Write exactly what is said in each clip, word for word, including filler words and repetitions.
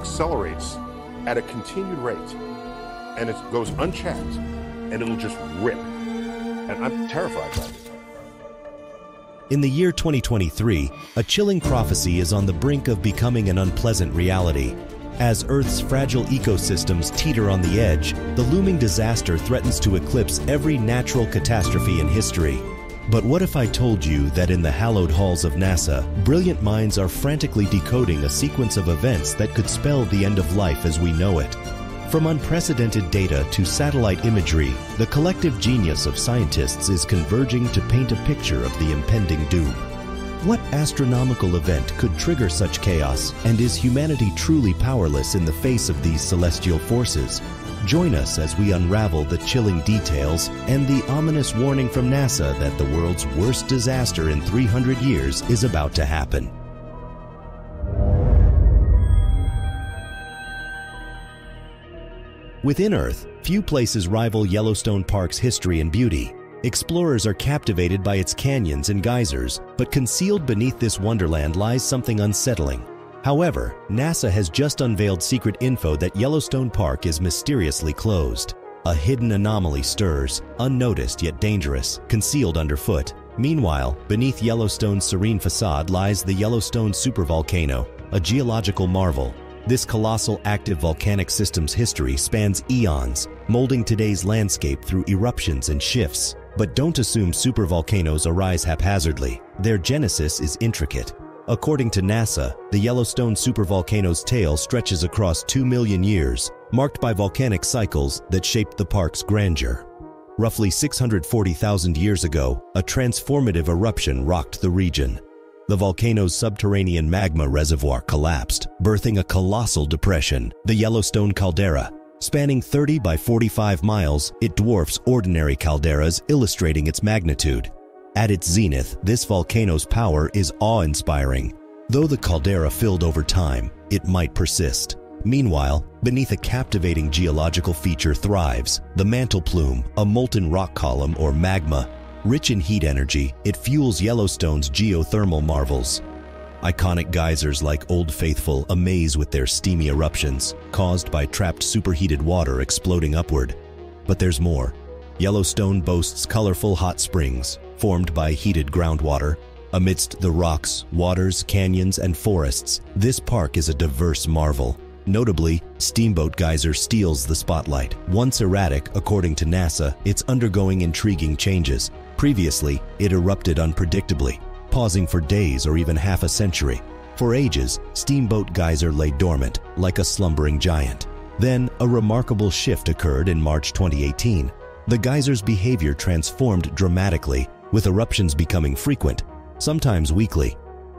accelerates at a continued rate, and it goes unchecked, and it'll just rip. And I'm terrified by it. In the year twenty twenty-three, a chilling prophecy is on the brink of becoming an unpleasant reality. As Earth's fragile ecosystems teeter on the edge, the looming disaster threatens to eclipse every natural catastrophe in history. But what if I told you that in the hallowed halls of NASA, brilliant minds are frantically decoding a sequence of events that could spell the end of life as we know it? From unprecedented data to satellite imagery, the collective genius of scientists is converging to paint a picture of the impending doom. What astronomical event could trigger such chaos, and is humanity truly powerless in the face of these celestial forces? Join us as we unravel the chilling details and the ominous warning from NASA that the world's worst disaster in three hundred years is about to happen. Within Earth, few places rival Yellowstone Park's history and beauty. Explorers are captivated by its canyons and geysers, but concealed beneath this wonderland lies something unsettling. However, NASA has just unveiled secret info that Yellowstone Park is mysteriously closed. A hidden anomaly stirs, unnoticed yet dangerous, concealed underfoot. Meanwhile, beneath Yellowstone's serene facade lies the Yellowstone supervolcano, a geological marvel. This colossal active volcanic system's history spans eons, molding today's landscape through eruptions and shifts. But don't assume supervolcanoes arise haphazardly. Their genesis is intricate. According to NASA, the Yellowstone supervolcano's tail stretches across two million years, marked by volcanic cycles that shaped the park's grandeur. Roughly six hundred forty thousand years ago, a transformative eruption rocked the region. The volcano's subterranean magma reservoir collapsed, birthing a colossal depression, the Yellowstone caldera. Spanning thirty by forty-five miles, it dwarfs ordinary calderas, illustrating its magnitude. At its zenith, this volcano's power is awe-inspiring. Though the caldera filled over time, it might persist. Meanwhile, beneath a captivating geological feature thrives, the mantle plume, a molten rock column or magma. Rich in heat energy, it fuels Yellowstone's geothermal marvels. Iconic geysers like Old Faithful amaze with their steamy eruptions, caused by trapped superheated water exploding upward. But there's more. Yellowstone boasts colorful hot springs, formed by heated groundwater. Amidst the rocks, waters, canyons, and forests, this park is a diverse marvel. Notably, Steamboat Geyser steals the spotlight. Once erratic, according to NASA, it's undergoing intriguing changes. Previously, it erupted unpredictably, pausing for days or even half a century. For ages, Steamboat Geyser lay dormant, like a slumbering giant. Then, a remarkable shift occurred in March twenty eighteen. The geyser's behavior transformed dramatically, with eruptions becoming frequent, sometimes weekly.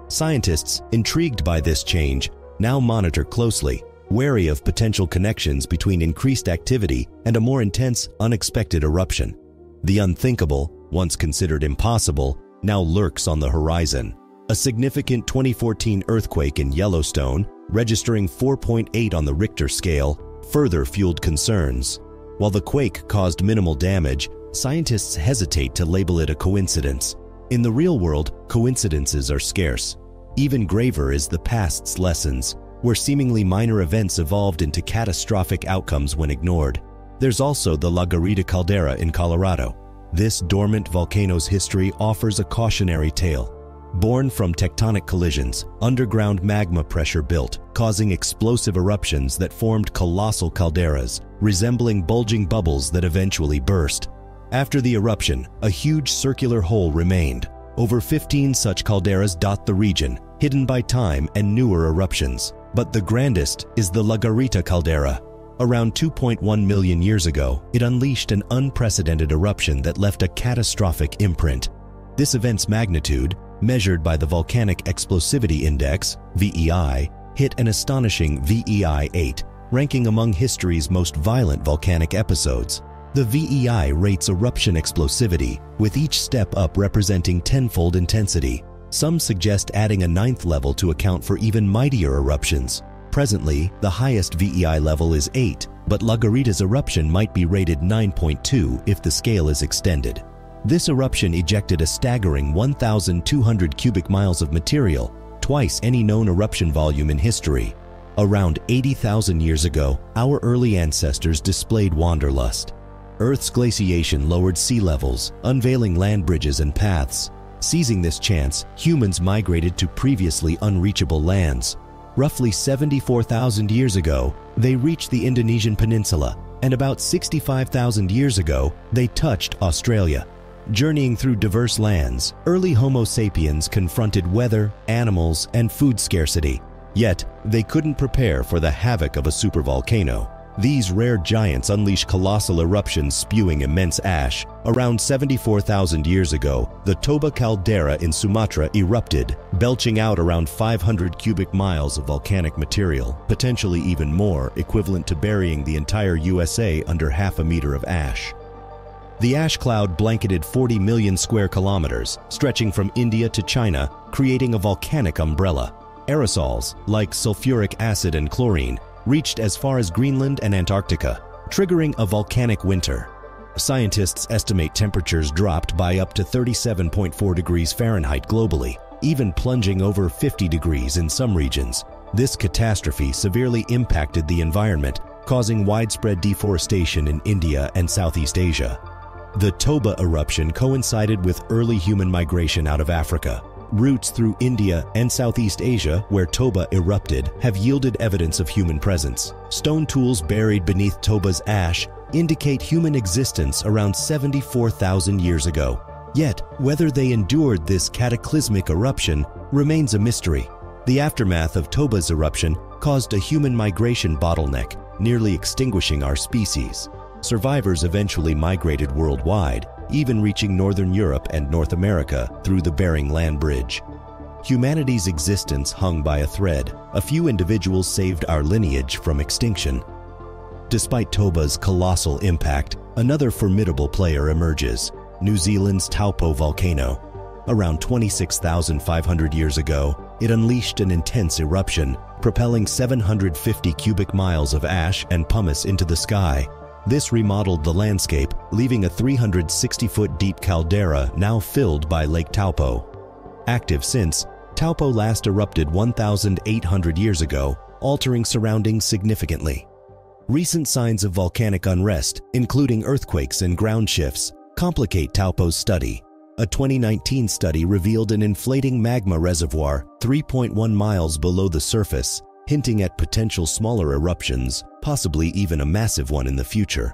Scientists, intrigued by this change, now monitor closely, wary of potential connections between increased activity and a more intense, unexpected eruption. The unthinkable, once considered impossible, now lurks on the horizon. A significant twenty fourteen earthquake in Yellowstone, registering four point eight on the Richter scale, further fueled concerns. While the quake caused minimal damage, scientists hesitate to label it a coincidence. In the real world, coincidences are scarce. Even graver is the past's lessons, where seemingly minor events evolved into catastrophic outcomes when ignored. There's also the La Garita Caldera in Colorado. This dormant volcano's history offers a cautionary tale. Born from tectonic collisions, underground magma pressure built, causing explosive eruptions that formed colossal calderas, resembling bulging bubbles that eventually burst. After the eruption, a huge circular hole remained. Over fifteen such calderas dot the region, hidden by time and newer eruptions. But the grandest is the La Garita Caldera. Around two point one million years ago, it unleashed an unprecedented eruption that left a catastrophic imprint. This event's magnitude, measured by the Volcanic Explosivity Index, V E I, hit an astonishing V E I eight, ranking among history's most violent volcanic episodes. The V E I rates eruption explosivity, with each step up representing tenfold intensity. Some suggest adding a ninth level to account for even mightier eruptions. Presently, the highest V E I level is eight, but La Garita's eruption might be rated nine point two if the scale is extended. This eruption ejected a staggering one thousand two hundred cubic miles of material, twice any known eruption volume in history. Around eighty thousand years ago, our early ancestors displayed wanderlust. Earth's glaciation lowered sea levels, unveiling land bridges and paths. Seizing this chance, humans migrated to previously unreachable lands. Roughly seventy-four thousand years ago, they reached the Indonesian peninsula, and about sixty-five thousand years ago, they touched Australia. Journeying through diverse lands, early Homo sapiens confronted weather, animals, and food scarcity. Yet, they couldn't prepare for the havoc of a supervolcano. These rare giants unleash colossal eruptions spewing immense ash. Around seventy-four thousand years ago, the Toba Caldera in Sumatra erupted, belching out around five hundred cubic miles of volcanic material, potentially even more, equivalent to burying the entire U S A under half a meter of ash. The ash cloud blanketed forty million square kilometers, stretching from India to China, creating a volcanic umbrella. Aerosols, like sulfuric acid and chlorine, reached as far as Greenland and Antarctica, triggering a volcanic winter. Scientists estimate temperatures dropped by up to thirty-seven point four degrees Fahrenheit globally, even plunging over fifty degrees in some regions. This catastrophe severely impacted the environment, causing widespread deforestation in India and Southeast Asia. The Toba eruption coincided with early human migration out of Africa. Routes through India and Southeast Asia, where Toba erupted, have yielded evidence of human presence. Stone tools buried beneath Toba's ash indicate human existence around seventy-four thousand years ago. Yet, whether they endured this cataclysmic eruption remains a mystery. The aftermath of Toba's eruption caused a human migration bottleneck, nearly extinguishing our species. Survivors eventually migrated worldwide, even reaching northern Europe and North America through the Bering Land Bridge. Humanity's existence hung by a thread. A few individuals saved our lineage from extinction. Despite Toba's colossal impact, another formidable player emerges: New Zealand's Taupo volcano. Around twenty-six thousand five hundred years ago, it unleashed an intense eruption, propelling seven hundred fifty cubic miles of ash and pumice into the sky. This remodeled the landscape, leaving a three hundred sixty foot deep caldera now filled by Lake Taupo. Active since, Taupo last erupted one thousand eight hundred years ago, altering surroundings significantly. Recent signs of volcanic unrest, including earthquakes and ground shifts, complicate Taupo's study. A twenty nineteen study revealed an inflating magma reservoir three point one miles below the surface, hinting at potential smaller eruptions, possibly even a massive one in the future.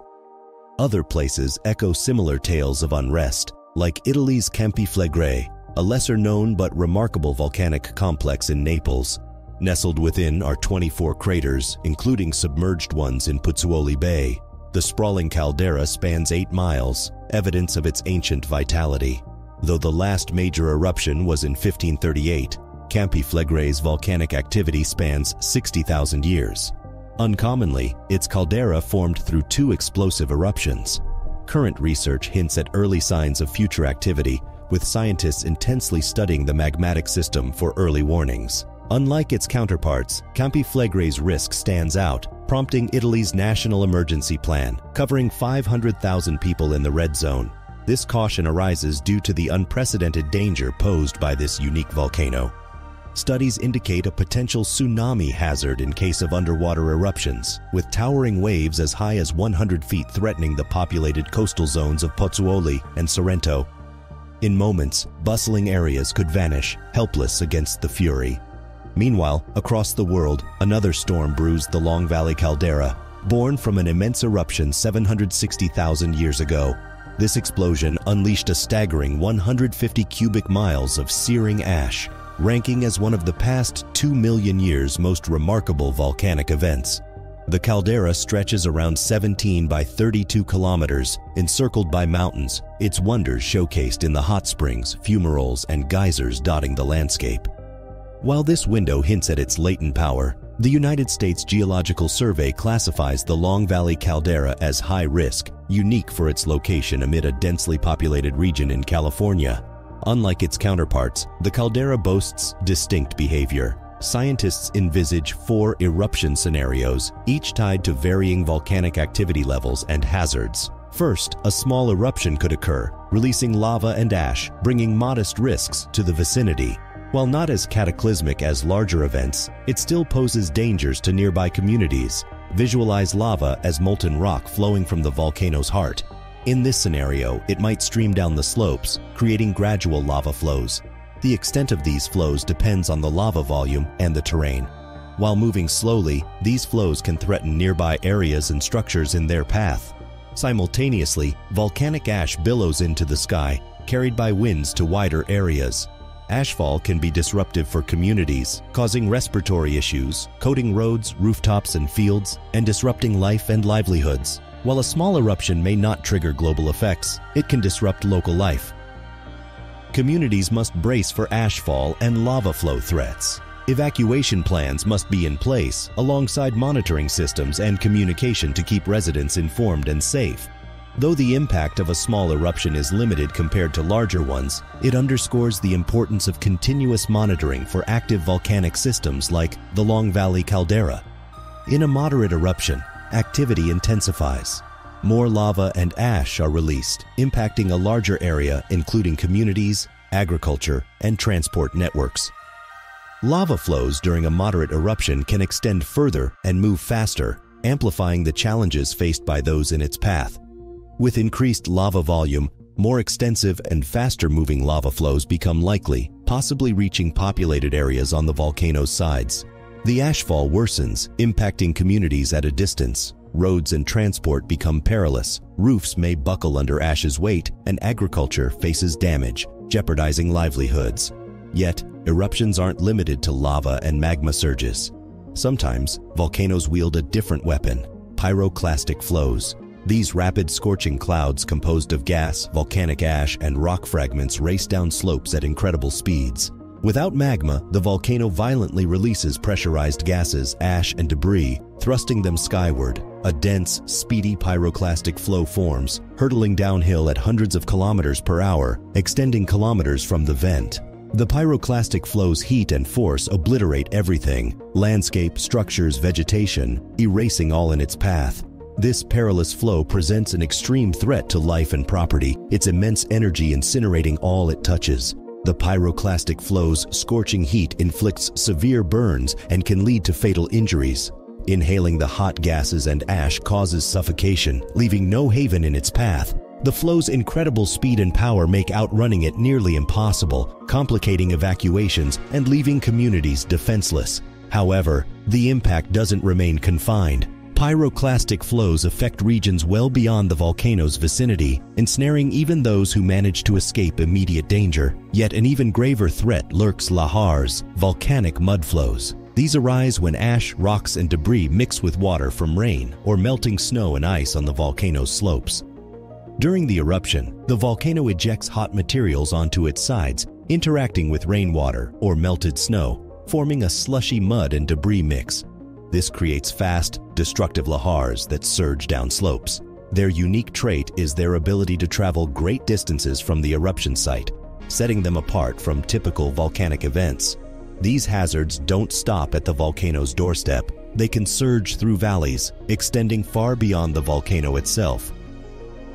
Other places echo similar tales of unrest, like Italy's Campi Flegrei, a lesser-known but remarkable volcanic complex in Naples. Nestled within are twenty-four craters, including submerged ones in Pozzuoli Bay. The sprawling caldera spans eight miles, evidence of its ancient vitality. Though the last major eruption was in fifteen thirty-eight, Campi Flegrei's volcanic activity spans sixty thousand years. Uncommonly, its caldera formed through two explosive eruptions. Current research hints at early signs of future activity, with scientists intensely studying the magmatic system for early warnings. Unlike its counterparts, Campi Flegrei's risk stands out, prompting Italy's national emergency plan, covering five hundred thousand people in the red zone. This caution arises due to the unprecedented danger posed by this unique volcano. Studies indicate a potential tsunami hazard in case of underwater eruptions, with towering waves as high as one hundred feet threatening the populated coastal zones of Pozzuoli and Sorrento. In moments, bustling areas could vanish, helpless against the fury. Meanwhile, across the world, another storm brews the Long Valley Caldera, born from an immense eruption seven hundred sixty thousand years ago. This explosion unleashed a staggering one hundred fifty cubic miles of searing ash, ranking as one of the past two million years' most remarkable volcanic events. The caldera stretches around seventeen by thirty-two kilometers, encircled by mountains, its wonders showcased in the hot springs, fumaroles, and geysers dotting the landscape. While this window hints at its latent power, the United States Geological Survey classifies the Long Valley Caldera as high risk, unique for its location amid a densely populated region in California. Unlike its counterparts, the caldera boasts distinct behavior. Scientists envisage four eruption scenarios, each tied to varying volcanic activity levels and hazards. First, a small eruption could occur, releasing lava and ash, bringing modest risks to the vicinity. While not as cataclysmic as larger events, it still poses dangers to nearby communities. Visualize lava as molten rock flowing from the volcano's heart. In this scenario, it might stream down the slopes, creating gradual lava flows. The extent of these flows depends on the lava volume and the terrain. While moving slowly, these flows can threaten nearby areas and structures in their path. Simultaneously, volcanic ash billows into the sky, carried by winds to wider areas. Ashfall can be disruptive for communities, causing respiratory issues, coating roads, rooftops, and fields, and disrupting life and livelihoods. While a small eruption may not trigger global effects, it can disrupt local life. Communities must brace for ashfall and lava flow threats. Evacuation plans must be in place, alongside monitoring systems and communication to keep residents informed and safe. Though the impact of a small eruption is limited compared to larger ones, it underscores the importance of continuous monitoring for active volcanic systems like the Long Valley Caldera. In a moderate eruption, activity intensifies. More lava and ash are released, impacting a larger area including communities, agriculture, and transport networks. Lava flows during a moderate eruption can extend further and move faster, amplifying the challenges faced by those in its path. With increased lava volume, more extensive and faster-moving lava flows become likely, possibly reaching populated areas on the volcano's sides. The ashfall worsens, impacting communities at a distance. Roads and transport become perilous, roofs may buckle under ash's weight, and agriculture faces damage, jeopardizing livelihoods. Yet, eruptions aren't limited to lava and magma surges. Sometimes, volcanoes wield a different weapon, pyroclastic flows. These rapid scorching clouds composed of gas, volcanic ash, and rock fragments race down slopes at incredible speeds. Without magma, the volcano violently releases pressurized gases, ash, and debris, thrusting them skyward. A dense, speedy pyroclastic flow forms, hurtling downhill at hundreds of kilometers per hour, extending kilometers from the vent. The pyroclastic flow's heat and force obliterate everything, landscape, structures, vegetation, erasing all in its path. This perilous flow presents an extreme threat to life and property, its immense energy incinerating all it touches. The pyroclastic flow's scorching heat inflicts severe burns and can lead to fatal injuries. Inhaling the hot gases and ash causes suffocation, leaving no haven in its path. The flow's incredible speed and power make outrunning it nearly impossible, complicating evacuations and leaving communities defenseless. However, the impact doesn't remain confined. Pyroclastic flows affect regions well beyond the volcano's vicinity, ensnaring even those who manage to escape immediate danger. Yet an even graver threat lurks: lahars, volcanic mudflows. These arise when ash, rocks, and debris mix with water from rain or melting snow and ice on the volcano's slopes. During the eruption, the volcano ejects hot materials onto its sides, interacting with rainwater or melted snow, forming a slushy mud and debris mix. This creates fast, destructive lahars that surge down slopes. Their unique trait is their ability to travel great distances from the eruption site, setting them apart from typical volcanic events. These hazards don't stop at the volcano's doorstep. They can surge through valleys, extending far beyond the volcano itself.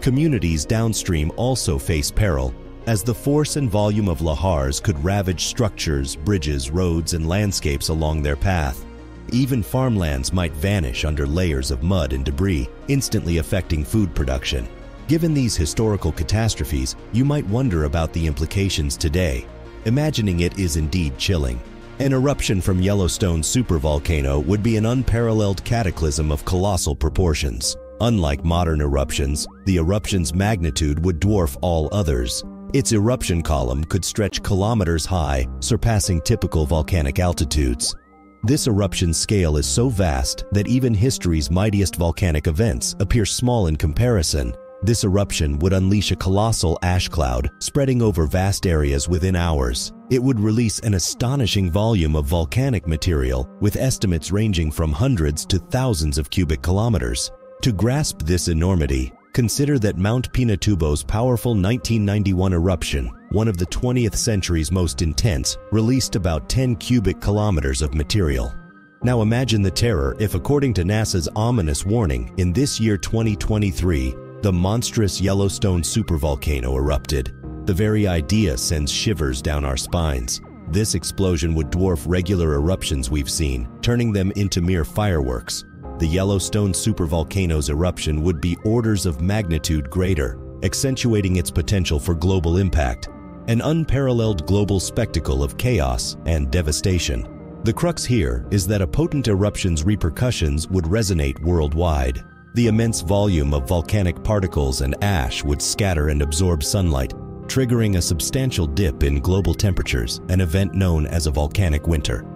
Communities downstream also face peril, as the force and volume of lahars could ravage structures, bridges, roads, and landscapes along their path. Even farmlands might vanish under layers of mud and debris, instantly affecting food production. Given these historical catastrophes, you might wonder about the implications today. Imagining it is indeed chilling. An eruption from Yellowstone's supervolcano would be an unparalleled cataclysm of colossal proportions. Unlike modern eruptions, the eruption's magnitude would dwarf all others. Its eruption column could stretch kilometers high, surpassing typical volcanic altitudes. This eruption scale is so vast that even history's mightiest volcanic events appear small in comparison. This eruption would unleash a colossal ash cloud, spreading over vast areas within hours. It would release an astonishing volume of volcanic material, with estimates ranging from hundreds to thousands of cubic kilometers. To grasp this enormity, consider that Mount Pinatubo's powerful nineteen ninety-one eruption, one of the twentieth century's most intense, released about ten cubic kilometers of material. Now imagine the terror if, according to NASA's ominous warning, in this year twenty twenty-three, the monstrous Yellowstone supervolcano erupted. The very idea sends shivers down our spines. This explosion would dwarf regular eruptions we've seen, turning them into mere fireworks. The Yellowstone supervolcano's eruption would be orders of magnitude greater, accentuating its potential for global impact, an unparalleled global spectacle of chaos and devastation. The crux here is that a potent eruption's repercussions would resonate worldwide. The immense volume of volcanic particles and ash would scatter and absorb sunlight, triggering a substantial dip in global temperatures, an event known as a volcanic winter.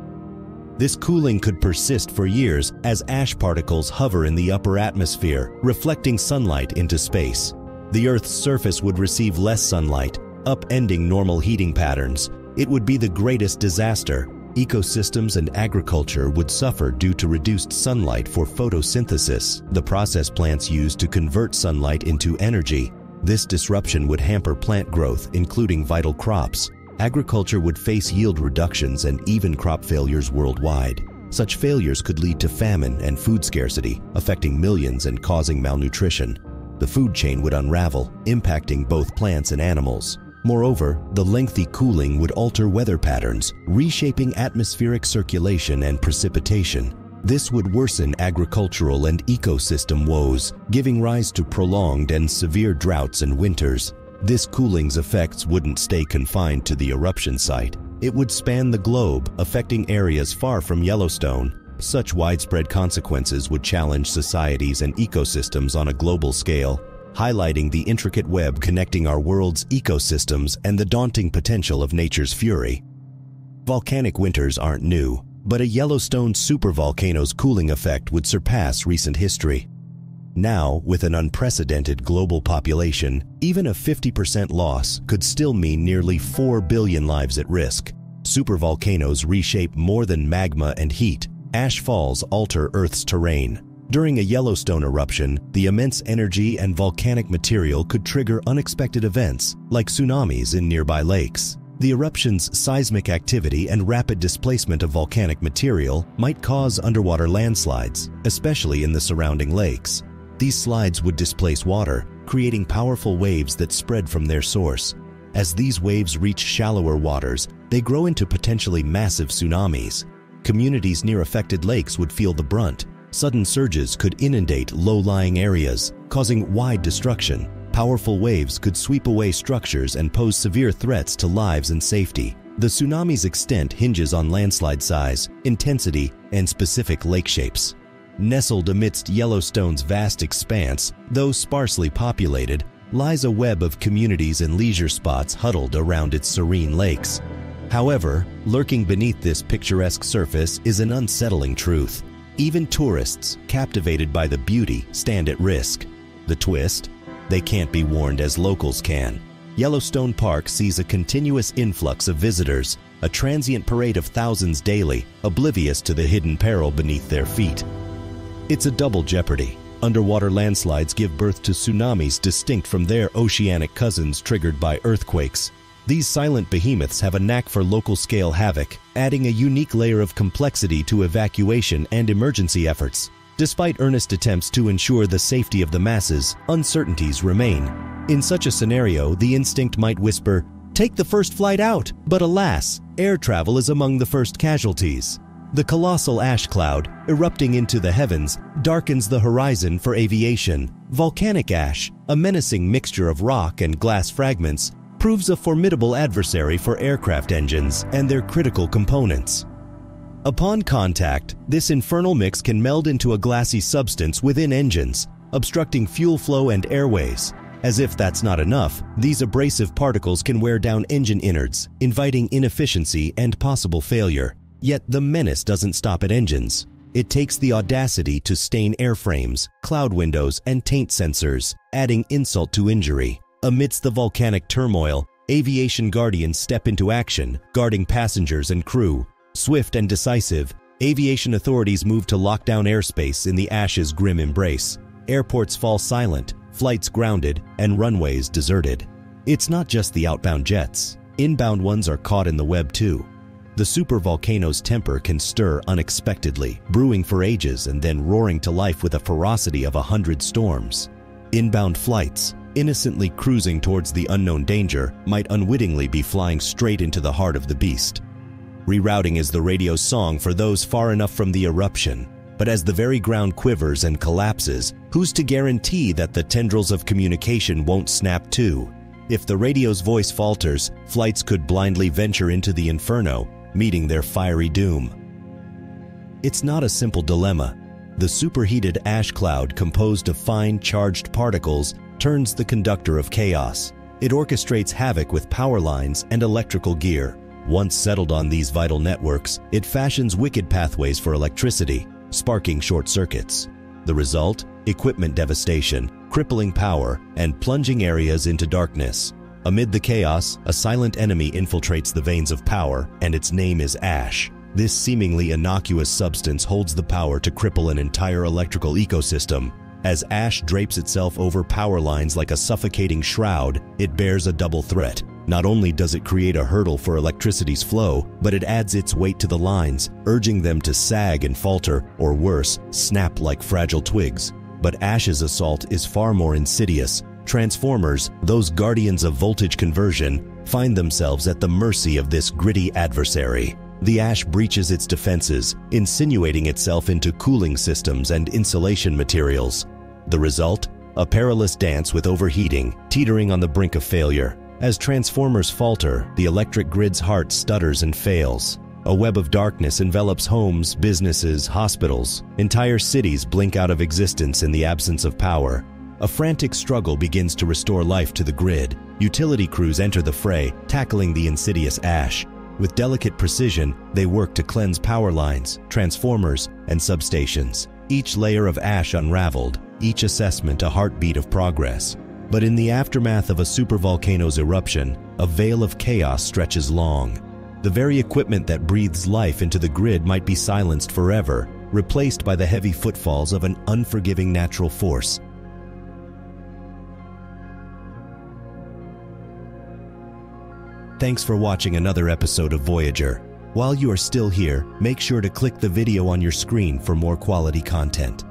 This cooling could persist for years as ash particles hover in the upper atmosphere, reflecting sunlight into space. The Earth's surface would receive less sunlight, upending normal heating patterns. It would be the greatest disaster. Ecosystems and agriculture would suffer due to reduced sunlight for photosynthesis, the process plants use to convert sunlight into energy. This disruption would hamper plant growth, including vital crops. Agriculture would face yield reductions and even crop failures worldwide. Such failures could lead to famine and food scarcity, affecting millions and causing malnutrition. The food chain would unravel, impacting both plants and animals. Moreover, the lengthy cooling would alter weather patterns, reshaping atmospheric circulation and precipitation. This would worsen agricultural and ecosystem woes, giving rise to prolonged and severe droughts and winters. This cooling's effects wouldn't stay confined to the eruption site. It would span the globe, affecting areas far from Yellowstone. Such widespread consequences would challenge societies and ecosystems on a global scale, highlighting the intricate web connecting our world's ecosystems and the daunting potential of nature's fury. Volcanic winters aren't new, but a Yellowstone supervolcano's cooling effect would surpass recent history. Now, with an unprecedented global population, even a fifty percent loss could still mean nearly four billion lives at risk. Supervolcanoes reshape more than magma and heat. Ash falls alter Earth's terrain. During a Yellowstone eruption, the immense energy and volcanic material could trigger unexpected events, like tsunamis in nearby lakes. The eruption's seismic activity and rapid displacement of volcanic material might cause underwater landslides, especially in the surrounding lakes. These slides would displace water, creating powerful waves that spread from their source. As these waves reach shallower waters, they grow into potentially massive tsunamis. Communities near affected lakes would feel the brunt. Sudden surges could inundate low-lying areas, causing wide destruction. Powerful waves could sweep away structures and pose severe threats to lives and safety. The tsunami's extent hinges on landslide size, intensity, and specific lake shapes. Nestled amidst Yellowstone's vast expanse, though sparsely populated, lies a web of communities and leisure spots huddled around its serene lakes. However, lurking beneath this picturesque surface is an unsettling truth. Even tourists, captivated by the beauty, stand at risk. The twist? They can't be warned as locals can. Yellowstone Park sees a continuous influx of visitors, a transient parade of thousands daily, oblivious to the hidden peril beneath their feet. It's a double jeopardy. Underwater landslides give birth to tsunamis distinct from their oceanic cousins triggered by earthquakes. These silent behemoths have a knack for local-scale havoc, adding a unique layer of complexity to evacuation and emergency efforts. Despite earnest attempts to ensure the safety of the masses, uncertainties remain. In such a scenario, the instinct might whisper, "Take the first flight out!" But alas, air travel is among the first casualties. The colossal ash cloud, erupting into the heavens, darkens the horizon for aviation. Volcanic ash, a menacing mixture of rock and glass fragments, proves a formidable adversary for aircraft engines and their critical components. Upon contact, this infernal mix can meld into a glassy substance within engines, obstructing fuel flow and airways. As if that's not enough, these abrasive particles can wear down engine innards, inviting inefficiency and possible failure. Yet the menace doesn't stop at engines. It takes the audacity to stain airframes, cloud windows, and taint sensors, adding insult to injury. Amidst the volcanic turmoil, aviation guardians step into action, guarding passengers and crew. Swift and decisive, aviation authorities move to lock down airspace in the ash's grim embrace. Airports fall silent, flights grounded, and runways deserted. It's not just the outbound jets. Inbound ones are caught in the web too. The supervolcano's temper can stir unexpectedly, brewing for ages and then roaring to life with a ferocity of a hundred storms. Inbound flights, innocently cruising towards the unknown danger, might unwittingly be flying straight into the heart of the beast. Rerouting is the radio song for those far enough from the eruption, but as the very ground quivers and collapses, who's to guarantee that the tendrils of communication won't snap too? If the radio's voice falters, flights could blindly venture into the inferno, meeting their fiery doom. It's not a simple dilemma. The superheated ash cloud composed of fine charged particles turns the conductor of chaos. It orchestrates havoc with power lines and electrical gear. Once settled on these vital networks, it fashions wicked pathways for electricity, sparking short circuits. The result? Equipment devastation, crippling power, and plunging areas into darkness. Amid the chaos, a silent enemy infiltrates the veins of power, and its name is ash. This seemingly innocuous substance holds the power to cripple an entire electrical ecosystem. As ash drapes itself over power lines like a suffocating shroud, it bears a double threat. Not only does it create a hurdle for electricity's flow, but it adds its weight to the lines, urging them to sag and falter, or worse, snap like fragile twigs. But ash's assault is far more insidious. Transformers, those guardians of voltage conversion, find themselves at the mercy of this gritty adversary. The ash breaches its defenses, insinuating itself into cooling systems and insulation materials. The result? A perilous dance with overheating, teetering on the brink of failure. As transformers falter, the electric grid's heart stutters and fails. A web of darkness envelops homes, businesses, hospitals. Entire cities blink out of existence in the absence of power. A frantic struggle begins to restore life to the grid. Utility crews enter the fray, tackling the insidious ash. With delicate precision, they work to cleanse power lines, transformers, and substations. Each layer of ash unraveled, each assessment a heartbeat of progress. But in the aftermath of a supervolcano's eruption, a veil of chaos stretches long. The very equipment that breathes life into the grid might be silenced forever, replaced by the heavy footfalls of an unforgiving natural force. Thanks for watching another episode of Voyager. While you are still here, make sure to click the video on your screen for more quality content.